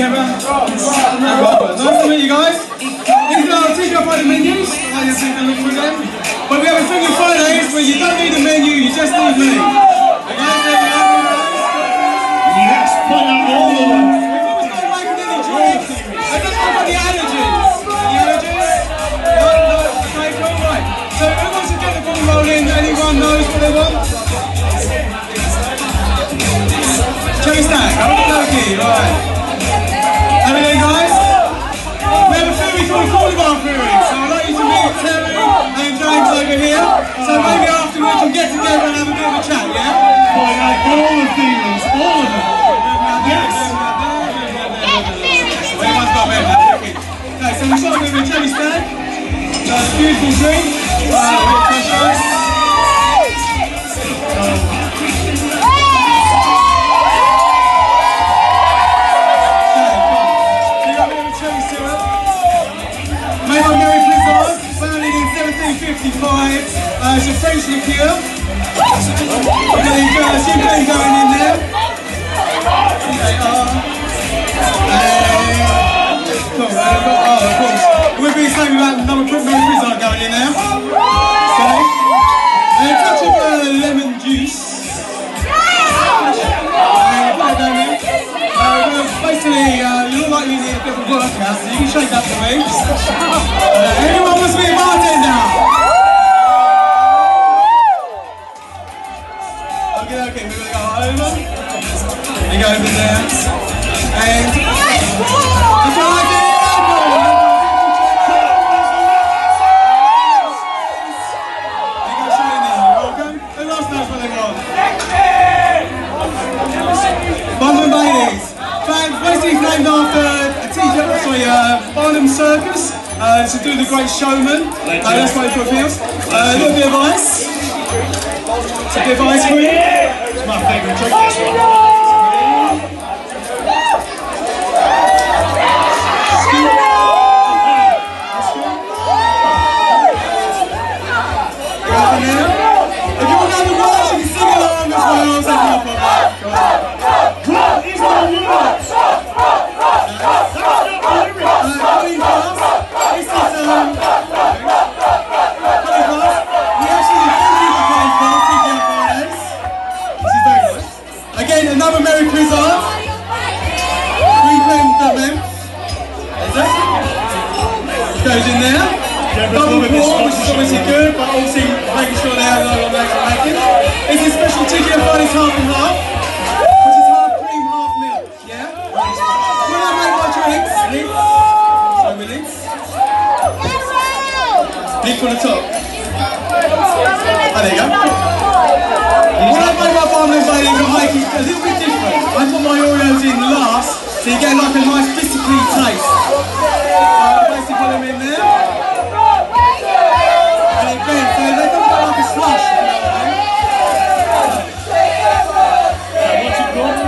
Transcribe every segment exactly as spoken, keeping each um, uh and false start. camera. Nice to meet you guys. These are our T G I Friday menus. I like to see them look through them. But we have a thing on Fridays where you don't need a menu, you just need me. Yes, put out all of them. We've always got like mini drinks. I just want the allergies. The allergies? No, no, okay, cool, right. So everyone should get the ball rolling. Anyone knows what they want? Chase that. Lucky, right. How are you guys? We have a theory called Carnival Theory. So I'd like you to meet Terry and James over here. So maybe after we can get together and have a bit of a chat, yeah? Oh, yeah, I got all the theories. All of them. Yes. Everyone's got better. Okay, so we start with a cherry stack. That's a beautiful drink. Wow, with pressure. fifty-five, uh, it's a French liqueur. Okay, uh, champagne going in there. Okay, uh, and, cool, uh, oh, of course. We'll be excited about another quick Mary going in there. Okay. And a touch of uh, lemon juice. And put it down there. Uh, well, basically, uh, you're likely to need a bit of a workout, so you can shake that for me. Uh, anyone wants to be a bartender? Okay, we're going to go over. We go over there. And if you like it, alcohol! They go straight in there, okay? Who else knows what they want? Barnum Ladies. Basically named after a teacher, sorry, uh, Barnum Circus. Uh, to do the Great Showman. Uh, that's what it feels. Uh, a little bit of ice. It's a bit of ice cream. It's my favourite drink, this one. If you want to have the words, you can sing along as well. It's not a problem. It's not a problem. It's not a problem. Another Merry Christmas. We claimed that man. Is that it? Goes in there. Double pour, which is obviously good, but obviously making sure they have no extra package. It's a special T G I Fridays half and half, which is half cream, half milk. Yeah. When I make my drinks, links. So we links. Link on the top. Oh, there you go. When I make my Barnum Ladies, I make it a little bit different. I put my Oreos in last, so you get like a nice biscuity taste. So basically put them in there. And it bends, so they don't look like a slush. What's it called?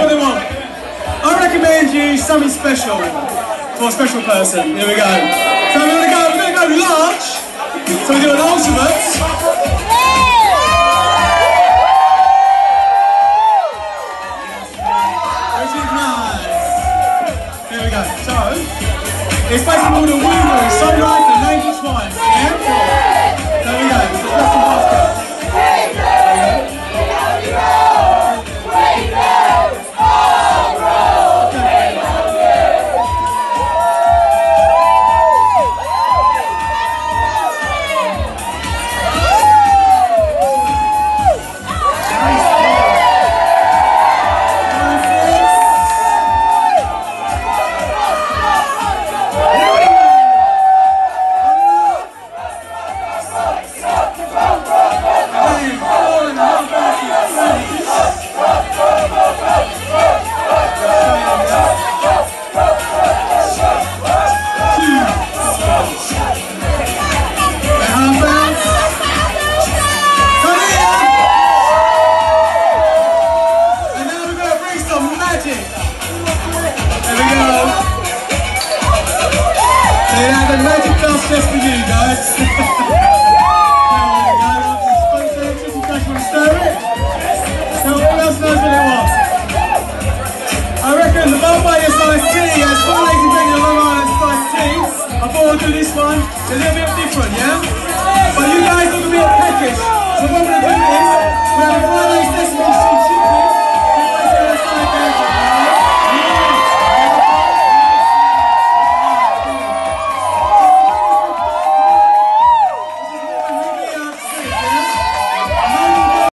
Okay. I recommend you something special for a special person. Here we go. So we're gonna go, we're gonna go large. So we do an ultimate. Which is nice. Here we go. So it's basically all the woo-woo, sunrise and angel twice. Yeah? There we go. So that's the basket. just for you guys. There we go, that's the sponsor. Just in case you want to stir it. Now who else knows what it was? I reckon the Bombay is like tea. As far as you bring the Long Island spiced tea, I thought I'd do this one a little bit different, yeah? But you guys look a bit peckish. So what we're going to do is, we're going to have a Friday